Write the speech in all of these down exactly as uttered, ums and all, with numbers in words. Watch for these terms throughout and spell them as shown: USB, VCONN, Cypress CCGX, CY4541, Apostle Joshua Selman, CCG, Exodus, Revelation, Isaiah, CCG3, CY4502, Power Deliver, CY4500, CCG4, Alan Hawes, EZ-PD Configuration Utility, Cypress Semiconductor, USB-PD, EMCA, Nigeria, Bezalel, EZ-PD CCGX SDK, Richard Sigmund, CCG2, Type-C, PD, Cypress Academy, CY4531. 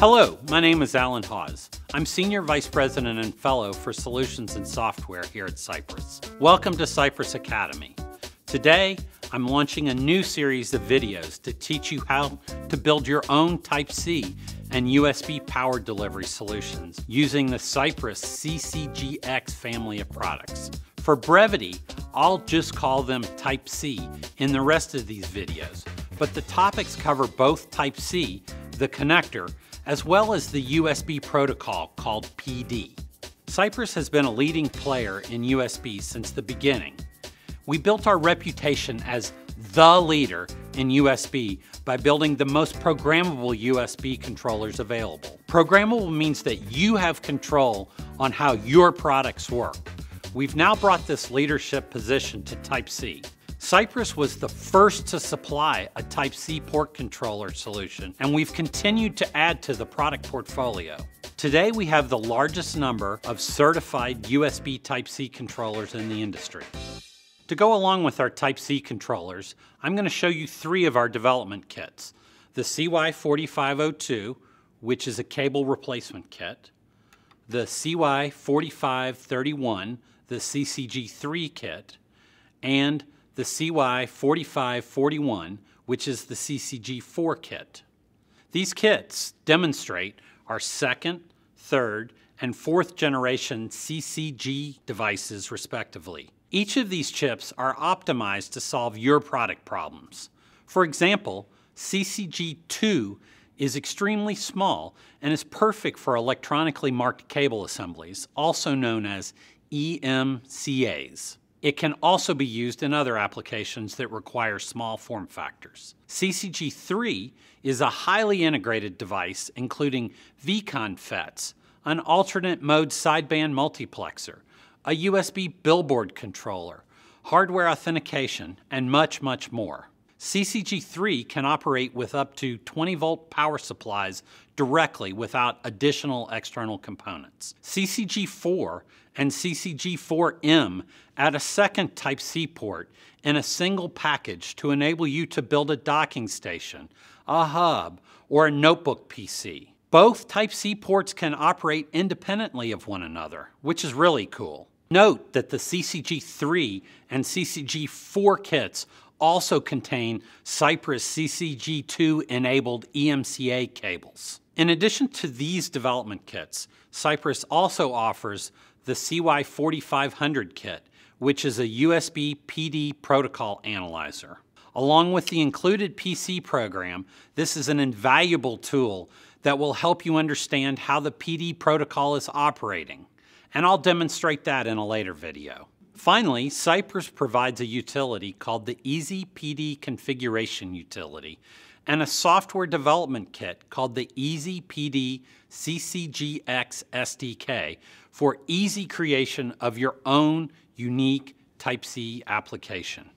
Hello, my name is Alan Hawes. I'm Senior Vice President and Fellow for Solutions and Software here at Cypress. Welcome to Cypress Academy. Today, I'm launching a new series of videos to teach you how to build your own Type-C and U S B power delivery solutions using the Cypress C C G X family of products. For brevity, I'll just call them Type-C in the rest of these videos, but the topics cover both Type-C, the connector, as well as the U S B protocol called P D. Cypress has been a leading player in U S B since the beginning. We built our reputation as the leader in U S B by building the most programmable U S B controllers available. Programmable means that you have control on how your products work. We've now brought this leadership position to Type-C. Cypress was the first to supply a Type-C port controller solution, and we've continued to add to the product portfolio. Today, we have the largest number of certified U S B Type-C controllers in the industry. To go along with our Type-C controllers, I'm going to show you three of our development kits. The C Y forty-five oh two, which is a cable replacement kit, the C Y forty-five thirty-one, the C C G three kit, and the C Y forty-five forty-one, which is the C C G four kit. These kits demonstrate our second, third, and fourth generation C C G devices, respectively. Each of these chips are optimized to solve your product problems. For example, C C G two is extremely small and is perfect for electronically marked cable assemblies, also known as E M C As. It can also be used in other applications that require small form factors. C C G three is a highly integrated device, including V CON F E Ts, an alternate mode sideband multiplexer, a U S B billboard controller, hardware authentication, and much, much more. C C G three can operate with up to twenty volt power supplies directly without additional external components. C C G four and C C G four M add a second Type-C port in a single package to enable you to build a docking station, a hub, or a notebook P C. Both Type-C ports can operate independently of one another, which is really cool. Note that the C C G three and C C G four kits also contain Cypress C C G two enabled E M C A cables. In addition to these development kits, Cypress also offers the C Y forty-five hundred kit, which is a U S B P D protocol analyzer. Along with the included P C program, this is an invaluable tool that will help you understand how the P D protocol is operating, and I'll demonstrate that in a later video. Finally, Cypress provides a utility called the E Z P D Configuration Utility and a software development kit called the E Z P D C C G X S D K for easy creation of your own unique Type-C application.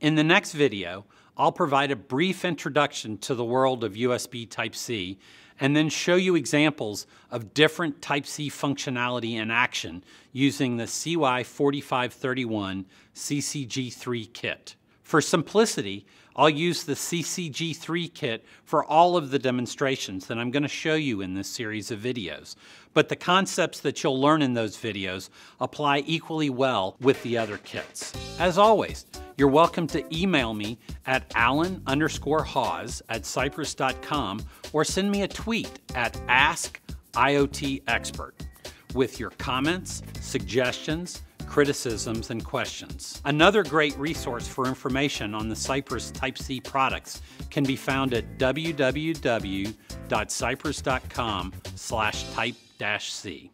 In the next video, I'll provide a brief introduction to the world of U S B Type-C and then show you examples of different Type-C functionality in action using the C Y forty-five thirty-one C C G three kit. For simplicity, I'll use the C C G three kit for all of the demonstrations that I'm going to show you in this series of videos, but the concepts that you'll learn in those videos apply equally well with the other kits. As always, you're welcome to email me at alan underscore hawes at cypress dot com or send me a tweet at ask I O T expert with your comments, suggestions, criticisms, and questions. Another great resource for information on the Cypress Type-C products can be found at w w w dot cypress dot com slash type dash C.